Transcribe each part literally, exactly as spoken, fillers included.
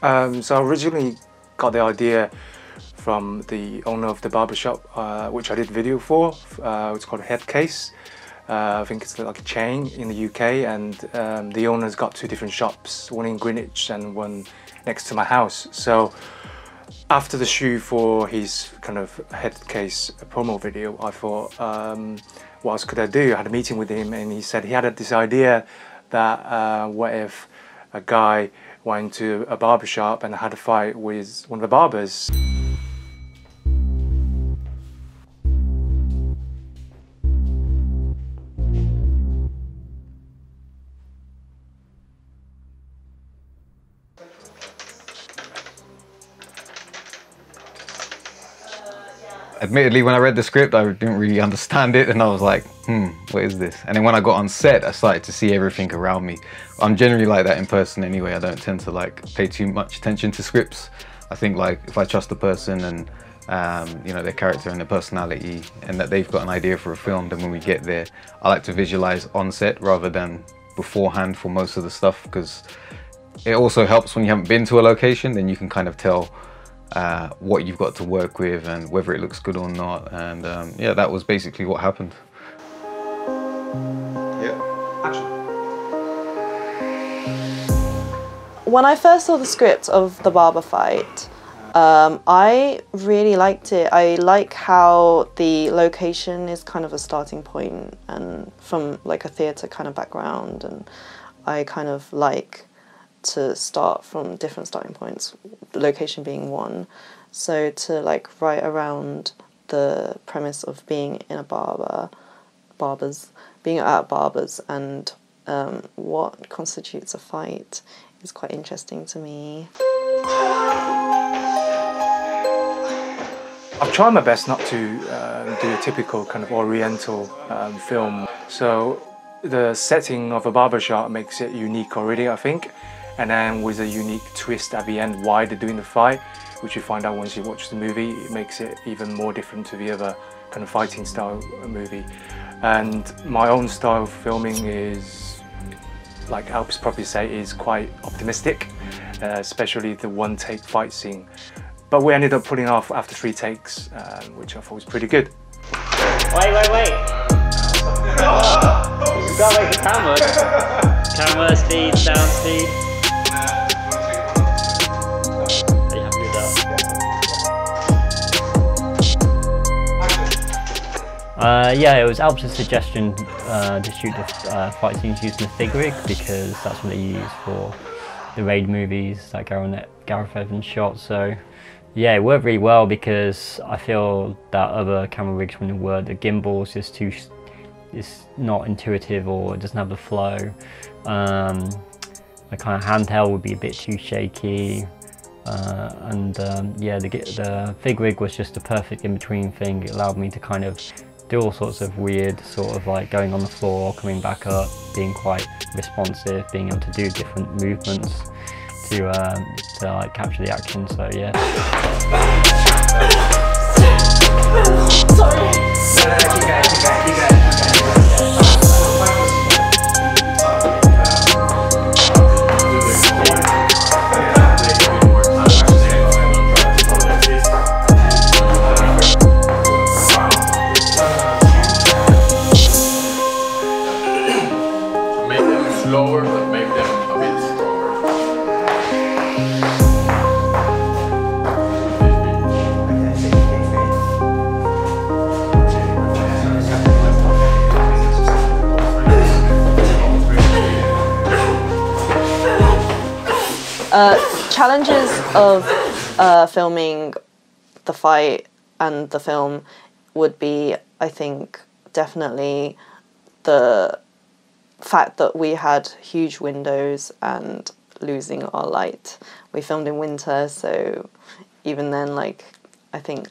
Um, so I originally got the idea from the owner of the barbershop, uh, which I did video for. Uh, it's called Headcase. Uh, I think it's like a chain in the U K, and um, the owner's got two different shops, one in Greenwich and one next to my house. So after the shoot for his kind of Headcase promo video, I thought, um, what else could I do? I had a meeting with him, and he said he had this idea that uh, what if a guy went to a barbershop and had a fight with one of the barbers. Admittedly, when I read the script, I didn't really understand it, and I was like, hmm, what is this? And then when I got on set, I started to see everything around me. I'm generally like that in person anyway. I don't tend to like pay too much attention to scripts. I think like if I trust the person and um, you know, their character and their personality, and that they've got an idea for a film, then when we get there, I like to visualize on set rather than beforehand for most of the stuff, because it also helps when you haven't been to a location, then you can kind of tell Uh, what you've got to work with and whether it looks good or not. And um, yeah, that was basically what happened. Yeah. Action. When I first saw the script of the barber fight, um, I really liked it. I like how the location is kind of a starting point, and from like a theatre kind of background, and I kind of like to start from different starting points, location being one. So to like write around the premise of being in a barber, barbers, being at barbers, and um, what constitutes a fight is quite interesting to me. I've tried my best not to uh, do a typical kind of oriental um, film. So the setting of a barbershop makes it unique already, I think. And then with a unique twist at the end, why they're doing the fight, which you find out once you watch the movie, it makes it even more different to the other kind of fighting style movie. And my own style of filming is, like Alp's probably say, is quite optimistic, uh, especially the one take fight scene. But we ended up pulling off after three takes, uh, which I thought was pretty good. Wait, wait, wait. You've got to make the camera. Camera speed, sound speed. Uh, yeah, it was Alps' suggestion uh, to shoot the uh, fight scenes using the Fig Rig, because that's what they use for the Raid movies that Gareth Evans shot. So yeah, it worked really well, because I feel that other camera rigs when they were the gimbals just too, it's not intuitive, or it doesn't have the flow. Um, the kind of handheld would be a bit too shaky. Uh, and um, yeah, the, the Fig Rig was just the perfect in-between thing. It allowed me to kind of do all sorts of weird sort of like going on the floor, coming back up, being quite responsive, being able to do different movements to, um, to like capture the action, so yeah. Lower, but make them a bit stronger. Uh, challenges of uh, filming the fight and the film would be, I think, definitely the fact that we had huge windows and losing our light. We filmed in winter, so even then, like, I think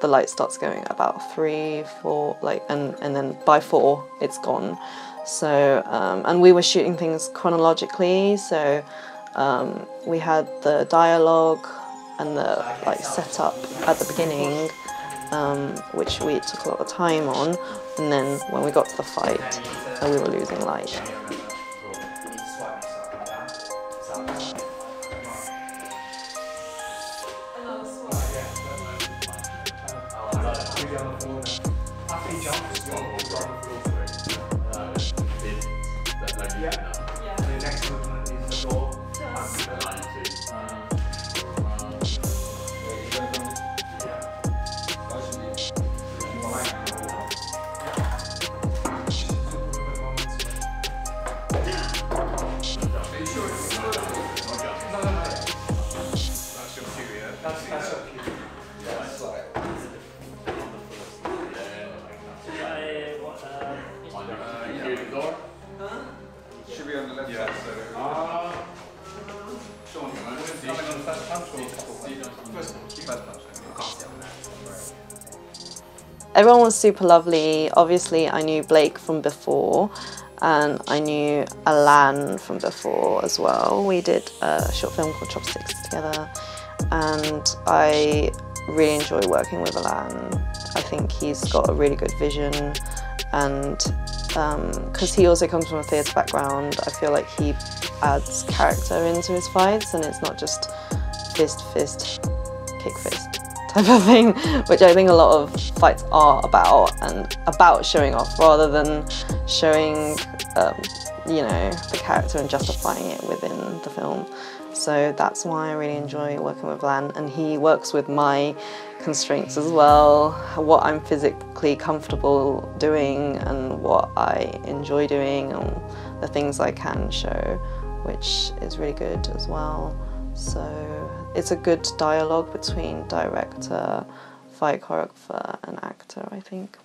the light starts going at about three, four, like, and, and then by four, it's gone. So, um, and we were shooting things chronologically, so um, we had the dialogue and the, like, setup at the beginning, um, which we took a lot of time on, and then when we got to the fight, uh, we were losing light. Everyone was super lovely. Obviously, I knew Blake from before, and I knew Alan from before as well. We did a short film called Chopsticks together, and I really enjoy working with Alan. I think he's got a really good vision, and because um, he also comes from a theatre background, I feel like he adds character into his fights, and it's not just fist, fist, kick, fist type of thing, which I think a lot of fights are about, and about showing off rather than showing, um, you know, the character and justifying it within the film. So that's why I really enjoy working with Lan, and he works with my constraints as well, what I'm physically comfortable doing and what I enjoy doing and the things I can show, which is really good as well. So it's a good dialogue between director, fight choreographer and actor, I think.